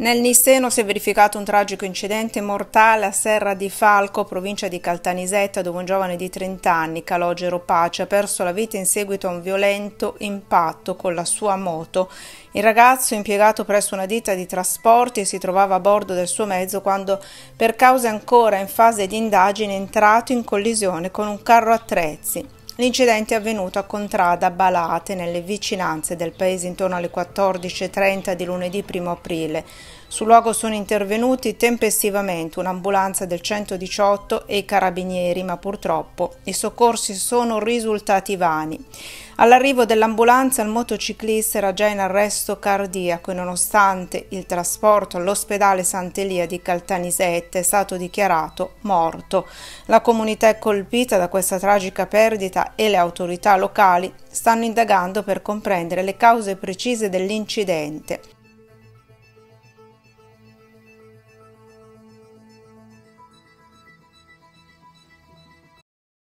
Nel Nisseno si è verificato un tragico incidente mortale a Serra di Falco, provincia di Caltanissetta, dove un giovane di 30 anni, Calogero Pace, ha perso la vita in seguito a un violento impatto con la sua moto. Il ragazzo, impiegato presso una ditta di trasporti, si trovava a bordo del suo mezzo quando, per cause ancora in fase di indagine, è entrato in collisione con un carro attrezzi. L'incidente è avvenuto a Contrada Balate, nelle vicinanze del paese, intorno alle 14:30 di lunedì 1 aprile. Sul luogo sono intervenuti tempestivamente un'ambulanza del 118 e i carabinieri, ma purtroppo i soccorsi sono risultati vani. All'arrivo dell'ambulanza il motociclista era già in arresto cardiaco e nonostante il trasporto all'ospedale Sant'Elia di Caltanissetta è stato dichiarato morto. La comunità è colpita da questa tragica perdita e le autorità locali stanno indagando per comprendere le cause precise dell'incidente.